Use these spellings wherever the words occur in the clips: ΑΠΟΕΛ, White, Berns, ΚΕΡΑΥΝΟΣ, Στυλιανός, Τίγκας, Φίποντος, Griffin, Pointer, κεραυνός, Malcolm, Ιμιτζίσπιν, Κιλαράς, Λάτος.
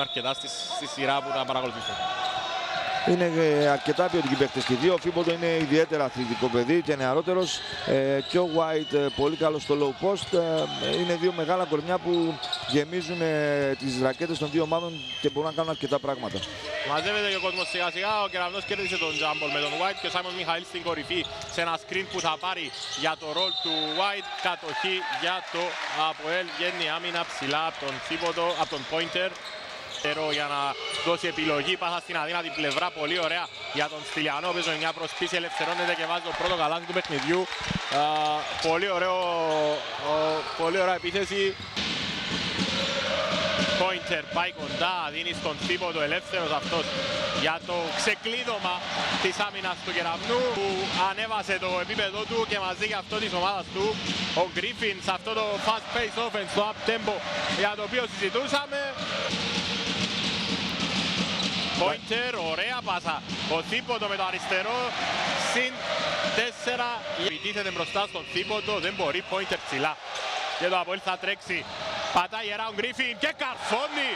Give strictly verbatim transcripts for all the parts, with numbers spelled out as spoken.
αρκετά στη, στη σειρά που να παρακολουθήσουν. Είναι αρκετά ποιοτικοί παίκτες και δύο. Ο Φίποντο είναι ιδιαίτερα αθλητικό παιδί και νεαρότερος. Ε, και ο White πολύ καλός στο low post. Ε, είναι δύο μεγάλα κορμιά που γεμίζουν ε, τις ρακέτες των δύο ομάδων και μπορούν να κάνουν αρκετά πράγματα. Μαζεύεται και ο κόσμος σιγά σιγά. Ο Κερανός κέρδισε τον Τζάμπολ με τον White και ο Simon Michael στην κορυφή σε ένα screen που θα πάρει για το ρόλ του White. Κατοχή για το ΑΠΟΕΛ. Βγαίνει άμυνα ψηλά από τον Φίποντο, από τον Pointer. Για να δώσει επιλογή, πάσα στην αδύνατη πλευρά, πολύ ωραία για τον Στυλιανό. Παίζει μια προσπίση, ελευθερώνεται και βάζει το πρώτο καλάθι του παιχνιδιού. Uh, πολύ, ωραίο, uh, πολύ ωραία επίθεση. Pointer πάει κοντά, δίνει στον Φίποντο, ελεύθερος αυτός για το ξεκλείδωμα της άμυνας του Κεραυνού, που ανέβασε το επίπεδο του και μαζί και αυτό της ομάδας του. Ο Griffin σε αυτό το fast-paced offense, το up-tempo για το οποίο συζητούσαμε. Pointer, ωραία πάσα. Ο Φίποντο με το αριστερό, συν τέσσερα. Επιτίθεται μπροστά στον Φίποντο, δεν μπορεί, Pointer ψηλά. Και το ΑΠΟΕΛ θα τρέξει. Πατάει around Griffin και καρφώνει.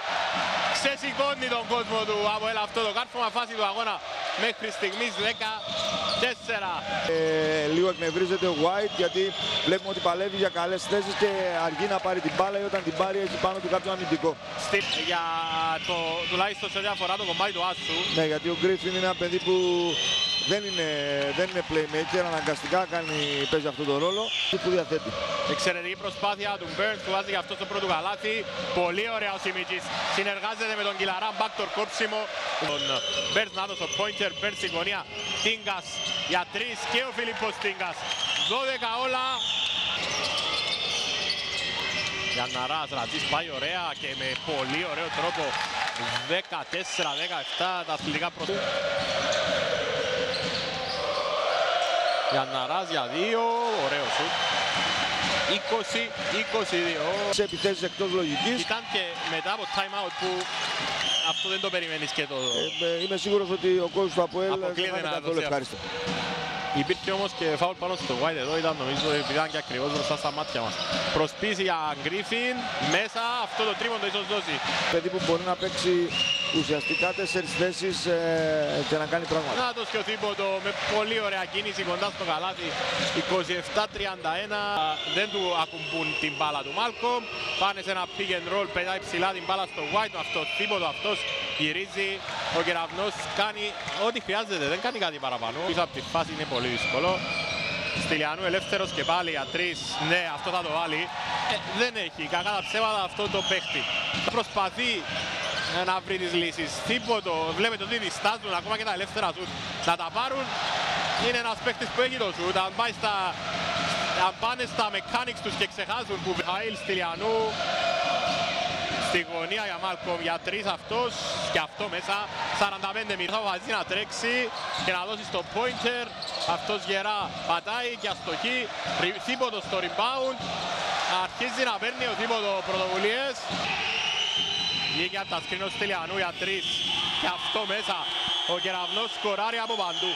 Ξεσηκώνει τον κόσμο του ΑΠΟΕΛ αυτό το κάρφωμα φάση του αγώνα. Μέχρι στιγμής δέκα τέσσερα. Ε, λίγο εκνευρίζεται ο White γιατί βλέπουμε ότι παλεύει για καλές θέσεις και αργεί να πάρει την μπάλα ή όταν την πάρει έχει πάνω του κάποιο αμυντικό. Στην, για το τουλάχιστον σε διαφορά το κομμάτι του άσου. Ναι, γιατί ο Griffin είναι ένα παιδί που δεν είναι, δεν είναι playmaker, αναγκαστικά κάνει, παίζει αυτόν τον ρόλο που διαθέτει. Εξαιρετική προσπάθεια του Berns που βάζει αυτό το πρώτο καλάθι. Πολύ ωραία ο Σιμίτζης. Συνεργάζεται με τον Κιλαρά, backdoor κόψιμο. Τον Berns να δώσει ο Pointer, Berns στην γωνία. Τίγκας για τρεις και ο Φίλιππος Τίγκας. δώδεκα όλα. Για να ραζρατζής πάει ωραία και με πολύ ωραίο τρόπο. δεκατέσσερα δεκαεπτά τα αθλητικά προ... Για να ράζει για δύο, ωραίο σου. είκοσι είκοσι δύο. Σε επιθέσεις εκτός λογικής. Ήταν και μετά από time out που αυτό δεν το περιμένεις και το... Ε, είμαι σίγουρος ότι ο κόσμος του ΑΠΟΕΛ δεν είναι καθόλου ευχάριστο. Υπήρχε όμως και φάουλ πάνω στο White εδώ, ήταν νομίζω επειδή ήταν και ακριβώς μπροστά στα μάτια μας. Προσπίση για Griffin, μέσα αυτό το τρίποντο ίσως δώσει. Παιδί που μπορεί να παίξει ουσιαστικά τέσσερις θέσεις ε, και να κάνει πράγματα. Λάτος και ο Φίποντο με πολύ ωραία κίνηση κοντά στο καλάτι. είκοσι επτά τριάντα ένα. Δεν του ακουμπούν την μπάλα του Malcolm. Πάνε σε ένα pick and roll, πετάει ψηλά την μπάλα στο White. Αυτό Φίποντο αυτός γυρίζει. Ο Κεραυνός κάνει ό,τι χρειάζεται, δεν κάνει κάτι παραπάνω. Πίσω από τη φάση είναι πολύ δύσκολο. Στυλιανού ελεύθερος και πάλι για τρεις. Ναι, αυτό θα το βάλει. Ε, δεν έχει, κακά τα ψέματα αυτό το παίχτη. Προσπαθεί να βρει τις λύσεις. Τίποτα, βλέπετε ότι διστάζουν ακόμα και τα ελεύθερα σουτ. Να τα πάρουν, είναι ένας παίχτης που έχει το σουτ. Αν, πάει στα, αν πάνε στα mechanics τους και ξεχάσουν που Χαήλ Στυλιανού. Στη γωνία για Malcolm για τρεις αυτός και αυτό μέσα. σαράντα πέντε μηδέν. Θα βάζει να τρέξει και να δώσει στο Pointer. Αυτός γερά πατάει και αστοχή. Φίποντο στο rebound. Αρχίζει να παίρνει ο Φίποντο πρωτοβουλίες. Βγήκε από τα σκρίνο Στυλιανού για τρεις και αυτό μέσα. Ο Κεραυνός σκοράρει από παντού.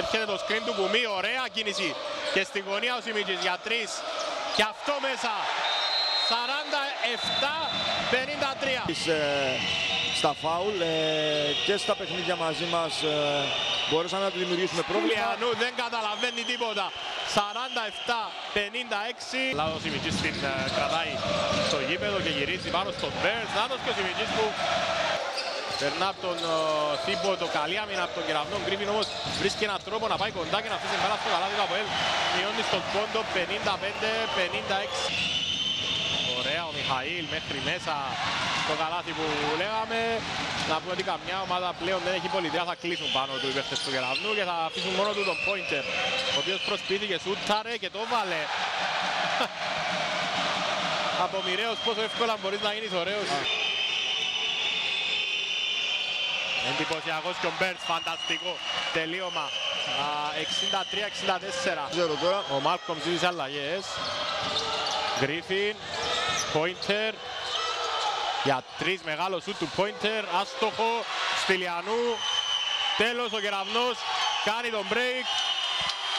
Έρχεται το σκριν του Κουμί, ωραία κίνηση. Και στη γωνία ο Σιμίτζης για τρεις και αυτό μέσα. σαράντα επτά πενήντα τρία. Στα φάουλ ε, και στα παιχνίδια μαζί μας ε, μπορέσαμε να του δημιουργήσουμε πρόβλημα. Στυλιανού δεν καταλαβαίνει τίποτα. σαράντα επτά πενήντα έξι. Λάτος Ιμιτζίσπιν την ε, κρατάει στο γήπεδο και γυρίζει πάνω στον Berns. Λάτος και ο Ιμιτζίσπιν που περνά από τον Φίποντο, καλή άμυνα από τον Κεραυνό. Griffin όμως βρίσκει έναν τρόπο να πάει κοντά και να αφήσει μπάλα στο καλάδι του ΑΠΟΕΛ. Μειώνει στον πόντο πενήντα πέντε πενήντα έξι. Ωραία, ο Μιχαήλ μέχρι μέσα στο καλάθι που λέγαμε. Να πούμε ότι καμιά ομάδα πλέον δεν έχει πολιτεία, θα κλείσουν πάνω του οι παίκτες του Κεραυνού και θα αφήσουν μόνο του τον Pointer, ο οποίος προσπίθηκε, σούταρε και το βάλε. Από μοιραίος πόσο εύκολα μπορείς να γίνεις ωραίος. Εντυπωσιακός και ο Berns, φανταστικό τελείωμα. εξήντα τρία εξήντα τέσσερα. Ο Malcolm ζήτησε αλλαγές. Griffin, Pointer, για τρεις μεγάλο σουτ του Pointer, άστοχο, Στυλιανού, τέλος ο Κεραυνός, κάνει τον break,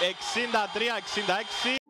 εξήντα τρία εξήντα έξι.